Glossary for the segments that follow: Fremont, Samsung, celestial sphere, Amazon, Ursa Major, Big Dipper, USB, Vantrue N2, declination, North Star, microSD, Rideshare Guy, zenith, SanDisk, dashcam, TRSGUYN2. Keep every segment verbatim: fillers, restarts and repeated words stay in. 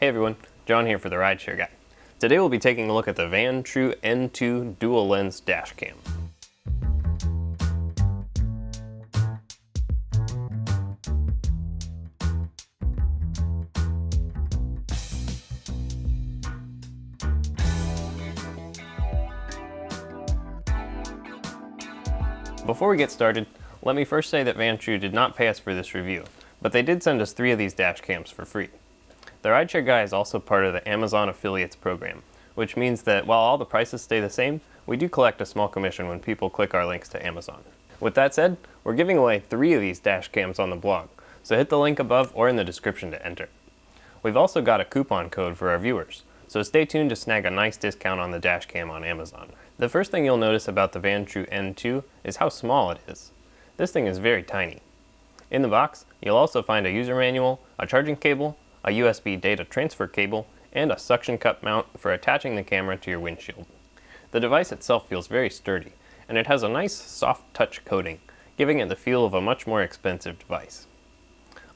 Hey everyone, John here for the Rideshare Guy. Today we'll be taking a look at the Vantrue N two dual lens dash cam. Before we get started, let me first say that Vantrue did not pay us for this review, but they did send us three of these dash cams for free. The Rideshare Guy is also part of the Amazon Affiliates program, which means that while all the prices stay the same, we do collect a small commission when people click our links to Amazon. With that said, we're giving away three of these dash cams on the blog, so hit the link above or in the description to enter. We've also got a coupon code for our viewers, so stay tuned to snag a nice discount on the dash cam on Amazon. The first thing you'll notice about the Vantrue N two is how small it is. This thing is very tiny. In the box, you'll also find a user manual, a charging cable, a U S B data transfer cable, and a suction cup mount for attaching the camera to your windshield. The device itself feels very sturdy, and it has a nice soft touch coating, giving it the feel of a much more expensive device.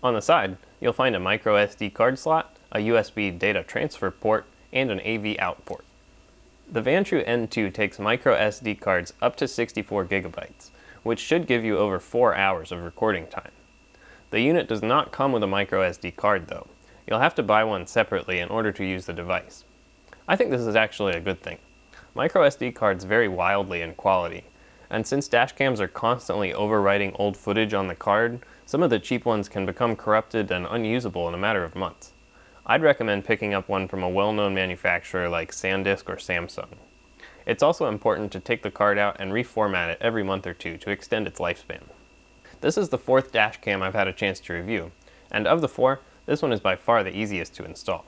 On the side, you'll find a micro S D card slot, a U S B data transfer port, and an A V out port. The Vantrue N two takes micro S D cards up to sixty-four gigabytes, which should give you over four hours of recording time. The unit does not come with a micro S D card though. You'll have to buy one separately in order to use the device. I think this is actually a good thing. Micro S D cards vary wildly in quality, and since dash cams are constantly overwriting old footage on the card, some of the cheap ones can become corrupted and unusable in a matter of months. I'd recommend picking up one from a well-known manufacturer like SanDisk or Samsung. It's also important to take the card out and reformat it every month or two to extend its lifespan. This is the fourth dash cam I've had a chance to review, and of the four, this one is by far the easiest to install.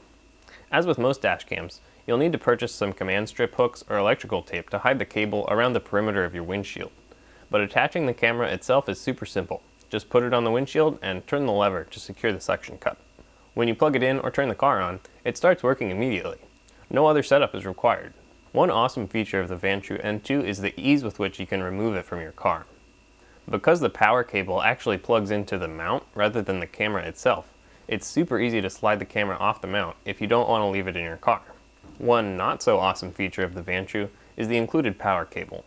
As with most dash cams, you'll need to purchase some command strip hooks or electrical tape to hide the cable around the perimeter of your windshield. But attaching the camera itself is super simple. Just put it on the windshield and turn the lever to secure the suction cup. When you plug it in or turn the car on, it starts working immediately. No other setup is required. One awesome feature of the Vantrue N two is the ease with which you can remove it from your car. Because the power cable actually plugs into the mount rather than the camera itself, it's super easy to slide the camera off the mount if you don't want to leave it in your car. One not so awesome feature of the Vantrue is the included power cable.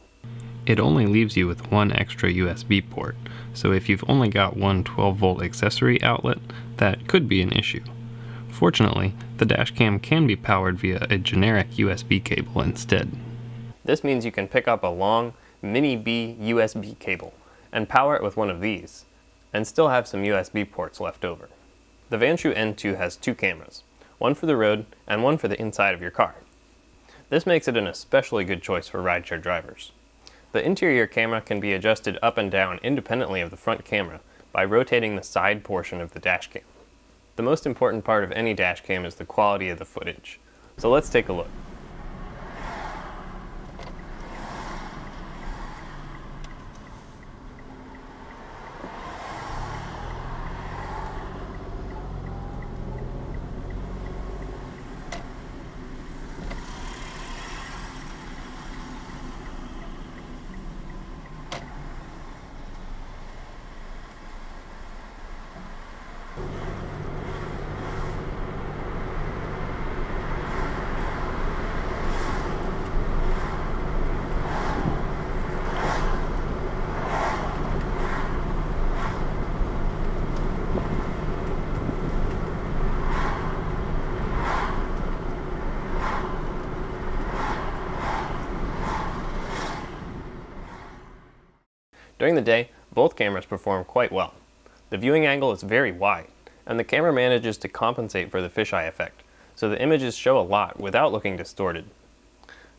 It only leaves you with one extra U S B port, so if you've only got one twelve volt accessory outlet, that could be an issue. Fortunately, the dash cam can be powered via a generic U S B cable instead. This means you can pick up a long mini B U S B cable and power it with one of these, and still have some U S B ports left over. The Vantrue N two has two cameras, one for the road and one for the inside of your car. This makes it an especially good choice for rideshare drivers. The interior camera can be adjusted up and down independently of the front camera by rotating the side portion of the dash cam. The most important part of any dash cam is the quality of the footage, so let's take a look. During the day, both cameras perform quite well. The viewing angle is very wide, and the camera manages to compensate for the fisheye effect, so the images show a lot without looking distorted.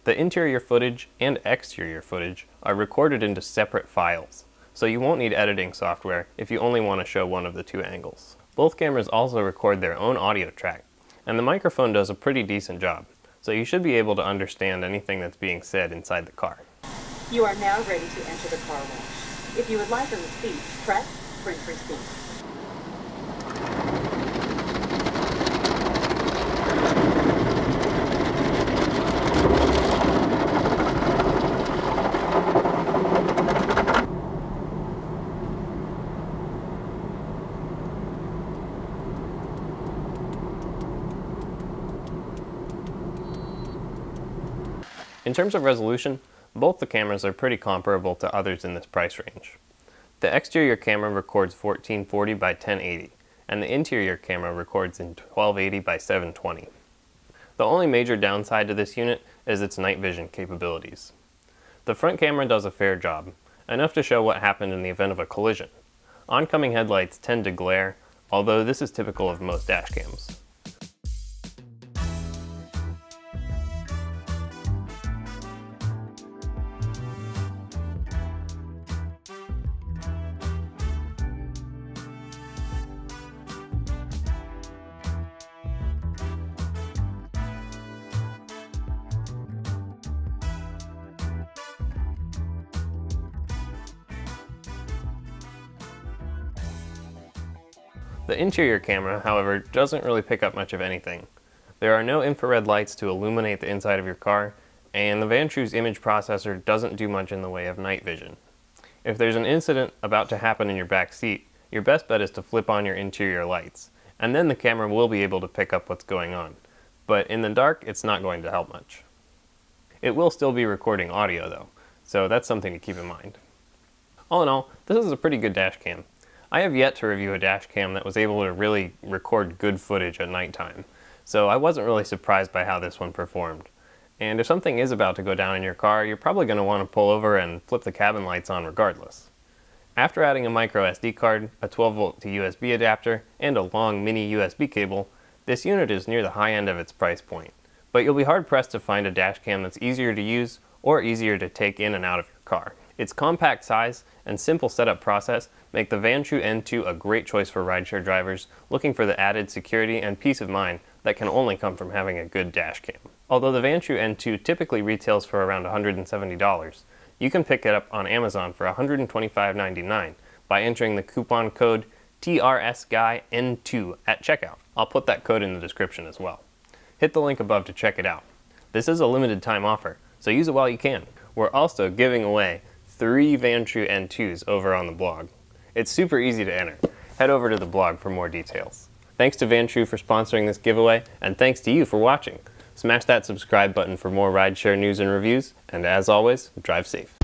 The interior footage and exterior footage are recorded into separate files, so you won't need editing software if you only want to show one of the two angles. Both cameras also record their own audio track, and the microphone does a pretty decent job, so you should be able to understand anything that's being said inside the car. You are now ready to enter the car wash. If you would like a receipt, press print receipt. In terms of resolution, both the cameras are pretty comparable to others in this price range. The exterior camera records fourteen forty by ten eighty, and the interior camera records in twelve eighty by seven twenty. The only major downside to this unit is its night vision capabilities. The front camera does a fair job, enough to show what happened in the event of a collision. Oncoming headlights tend to glare, although this is typical of most dash cams. The interior camera, however, doesn't really pick up much of anything. There are no infrared lights to illuminate the inside of your car, and the Vantrue's image processor doesn't do much in the way of night vision. If there's an incident about to happen in your back seat, your best bet is to flip on your interior lights, and then the camera will be able to pick up what's going on. But in the dark, it's not going to help much. It will still be recording audio though, so that's something to keep in mind. All in all, this is a pretty good dash cam. I have yet to review a dash cam that was able to really record good footage at nighttime, so I wasn't really surprised by how this one performed. And if something is about to go down in your car, you're probably going to want to pull over and flip the cabin lights on regardless. After adding a micro S D card, a twelve volt to U S B adapter, and a long mini U S B cable, this unit is near the high end of its price point, but you'll be hard pressed to find a dash cam that's easier to use or easier to take in and out of your car. Its compact size and simple setup process make the Vantrue N two a great choice for rideshare drivers looking for the added security and peace of mind that can only come from having a good dash cam. Although the Vantrue N two typically retails for around one hundred seventy dollars, you can pick it up on Amazon for one hundred twenty-five ninety-nine by entering the coupon code T R S G U Y N two at checkout. I'll put that code in the description as well. Hit the link above to check it out. This is a limited time offer, so use it while you can. We're also giving away three Vantrue N twos over on the blog. It's super easy to enter. Head over to the blog for more details. Thanks to Vantrue for sponsoring this giveaway, and thanks to you for watching. Smash that subscribe button for more rideshare news and reviews, and as always, drive safe.